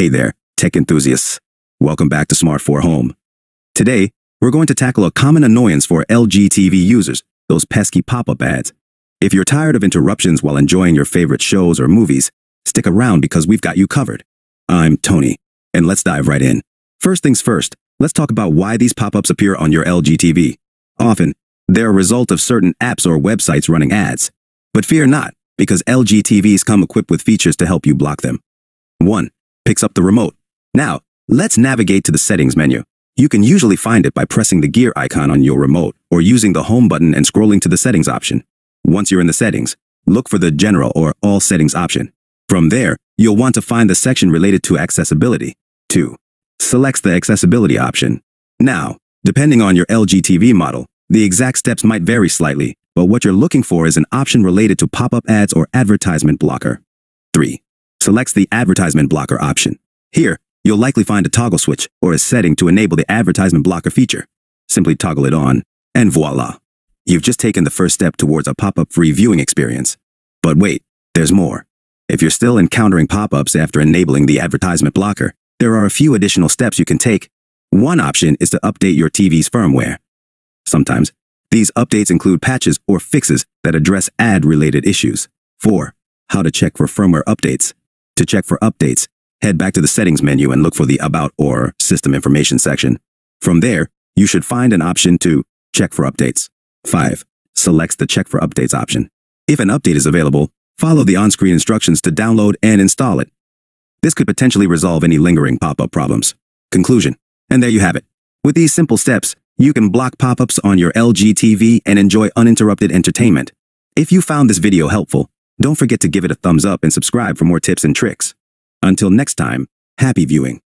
Hey there, tech enthusiasts. Welcome back to Smart 4 Home. Today, we're going to tackle a common annoyance for LG TV users, those pesky pop-up ads. If you're tired of interruptions while enjoying your favorite shows or movies, stick around because we've got you covered. I'm Tony, and let's dive right in. First things first, let's talk about why these pop-ups appear on your LG TV. Often, they're a result of certain apps or websites running ads. But fear not, because LG TVs come equipped with features to help you block them. 1. Picks up the remote. Now, let's navigate to the settings menu. You can usually find it by pressing the gear icon on your remote or using the home button and scrolling to the settings option. Once you're in the settings, look for the general or all settings option. From there, you'll want to find the section related to accessibility. 2. Selects the accessibility option. Now, depending on your LG TV model, the exact steps might vary slightly, but what you're looking for is an option related to pop-up ads or advertisement blocker. 3. Selects the advertisement blocker option. Here, you'll likely find a toggle switch or a setting to enable the advertisement blocker feature. Simply toggle it on, and voila. You've just taken the first step towards a pop-up-free viewing experience. But wait, there's more. If you're still encountering pop-ups after enabling the advertisement blocker, there are a few additional steps you can take. One option is to update your TV's firmware. Sometimes, these updates include patches or fixes that address ad-related issues. 4. How to check for firmware updates. To check for updates, head back to the settings menu and look for the About or System Information section. From there, you should find an option to check for updates. 5. Selects the Check for Updates option. If an update is available, follow the on-screen instructions to download and install it. This could potentially resolve any lingering pop-up problems. Conclusion. And there you have it. With these simple steps, you can block pop-ups on your LG TV and enjoy uninterrupted entertainment. If you found this video helpful, don't forget to give it a thumbs up and subscribe for more tips and tricks. Until next time, happy viewing.